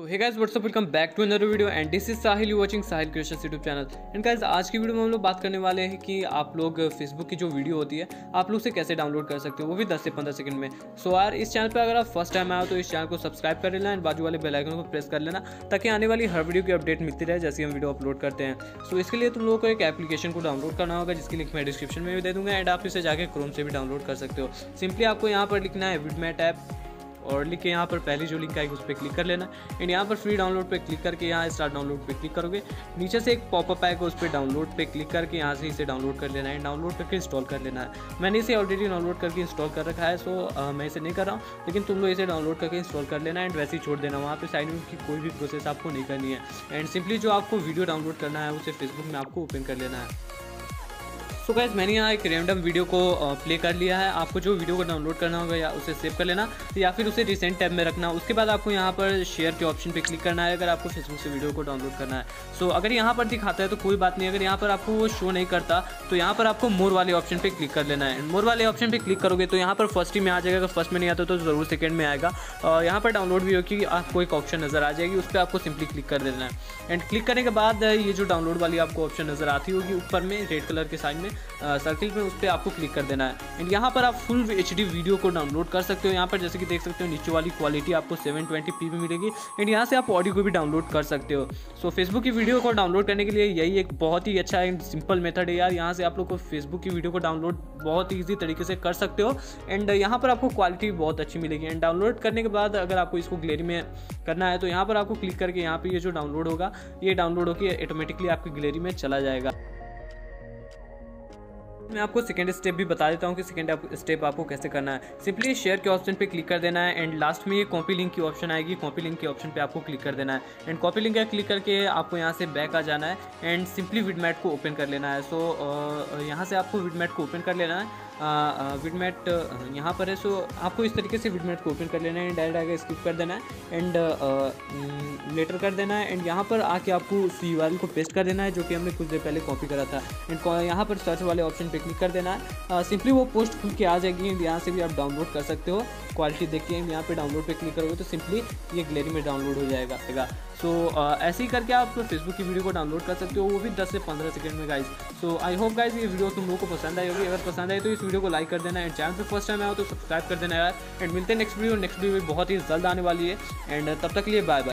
तो hey guys what's up, welcome back to another video and this is Sahil, you watching Sahil creations YouTube channel. And guys आज की video में हम लोग बात करने वाले हैं कि आप लोग फेसबुक की जो वीडियो होती है आप लोग से कैसे डाउनलोड कर सकते हो, वो भी 10 से 15 सेकंड में। सो यार इस चैनल पर अगर आप फर्स्ट टाइम आए हो तो इस चैनल को सब्सक्राइब कर लेना एंड बाजू वाले बेल आइकन को प्रेस कर लेना ताकि आने वाली हर वीडियो की अपडेट मिलती रहे जैसे हम वीडियो अपलोड करते हैं। सो इसके लिए तुम लोगों को एक एप्लीकेशन को डाउनलोड करना होगा जिसकी लिंक मैं डिस्क्रिप्शन में भी दे दूँगा एंड आप इसे जाकर क्रोम से भी डाउनलोड कर सकते हो। सिंपली आपको यहाँ पर लिखना है विडमेट ऐप और लिख के यहाँ पर पहली जो लिंक आएगी उस पर क्लिक कर लेना एंड यहाँ पर फ्री डाउनलोड पे क्लिक करके यहाँ स्टार्ट डाउनलोड पे क्लिक करोगे, नीचे से एक पॉपअप आएगा उस पर डाउनलोड पे क्लिक करके यहाँ से इसे डाउनलोड कर लेना है, डाउनलोड करके इंस्टॉल कर लेना है। मैंने इसे ऑलरेडी डाउनलोड करके इंस्टॉल कर रखा है, सो मैं इसे नहीं कर रहा हूँ, लेकिन तुम लोग इसे डाउनलोड करके इंस्टॉल कर लेना एंड वैसे ही छोड़ देना। वहाँ पर साइन इन की कोई भी प्रोसेस आपको नहीं करनी है एंड सिंपली जो आपको वीडियो डाउनलोड करना है उसे फेसबुक में आपको ओपन कर लेना है। तो गाइस मैंने यहाँ एक रैंडम वीडियो को प्ले कर लिया है, आपको जो वीडियो को डाउनलोड करना होगा या उसे सेव कर लेना या फिर उसे रिसेंट टैब में रखना। उसके बाद आपको यहाँ पर शेयर के ऑप्शन पे क्लिक करना है अगर आपको फेसबुक से वीडियो को डाउनलोड करना है। सो अगर यहाँ पर दिखाता है तो कोई बात नहीं, अगर यहाँ पर आपको वो शो नहीं करता तो यहाँ पर आपको मोर वाले ऑप्शन पर क्लिक कर लेना है। मोर वाले ऑप्शन पर क्लिक करोगे तो यहाँ पर फर्स्ट ही में आ जाएगा, अगर फर्स्ट में नहीं आता तो ज़रूर सेकेंड में आएगा। यहाँ पर डाउनलोड वीडियो की आपको एक ऑप्शन नज़र आ जाएगी, उस पर आपको सिंपली क्लिक कर देना है एंड क्लिक करने के बाद ये जो डाउनलोड वाली आपको ऑप्शन नज़र आती होगी ऊपर में रेड कलर के साइन में सर्किल में, उस पर आपको क्लिक कर देना है एंड यहाँ पर आप फुल एचडी वीडियो को डाउनलोड कर सकते हो। यहाँ पर जैसे कि देख सकते हो नीचे वाली क्वालिटी आपको 720p भी मिलेगी एंड यहाँ से आप ऑडियो को भी डाउनलोड कर सकते हो। सो फेसबुक की वीडियो को डाउनलोड करने के लिए यही एक बहुत ही अच्छा एंड सिंपल मेथड है यार, यहाँ से आप लोग को फेसबुक की वीडियो को डाउनलोड बहुत ईजी तरीके से कर सकते हो एंड यहाँ पर आपको क्वालिटी बहुत अच्छी मिलेगी। एंड डाउनलोड करने के बाद अगर आपको इसको गैलरी में करना है तो यहाँ पर आपको क्लिक करके यहाँ पर ये जो डाउनलोड होगा ये डाउनलोड होकर ऑटोमेटिकली आपकी गैलरी में चला जाएगा। मैं आपको सेकंड स्टेप भी बता देता हूँ कि सेकंड स्टेप आपको कैसे करना है। सिंपली शेयर के ऑप्शन पे क्लिक कर देना है एंड लास्ट में ये कॉपी लिंक की ऑप्शन आएगी, कॉपी लिंक के ऑप्शन पे आपको क्लिक कर देना है एंड कॉपी लिंक का क्लिक करके आपको यहाँ से बैक आ जाना है एंड सिंपली विडमेट को ओपन कर लेना है। सो यहाँ से आपको विडमेट को ओपन कर लेना है, विडमेट यहाँ पर है। सो आपको इस तरीके से विडमेट को ओपन कर लेना है, डायरेक्ट आगे स्किप कर देना है एंड लेटर कर देना है एंड यहाँ पर आके आपको उस URL को पेस्ट कर देना है जो कि हमने कुछ देर पहले कॉपी करा था एंड यहाँ पर सर्च वाले ऑप्शन पे क्लिक कर देना है। सिंपली वो पोस्ट खुल के आ जाएगी एंड यहाँ से भी आप डाउनलोड कर सकते हो, क्वालिटी देख के यहाँ पर डाउनलोड पर क्लिक करोगे तो सिंपली ये गैलरी में डाउनलोड हो जाएगा। सो ऐसे ही करके आप फेसबुक की वीडियो को डाउनलोड कर सकते हो, वो भी 10 से 15 सेकंड में guys. So I hope guys ये वीडियो तुम लोगों को पसंद आई होगी, अगर पसंद आई तो इस वीडियो को लाइक कर देना एंड चैनल पे फर्स्ट टाइम आया हो तो सब्सक्राइब कर देना यार एंड मिलते हैं नेक्स्ट वीडियो। नेक्स्ट वीडियो बहुत ही जल्द आने वाली है एंड तब तक के लिए बाय बाय।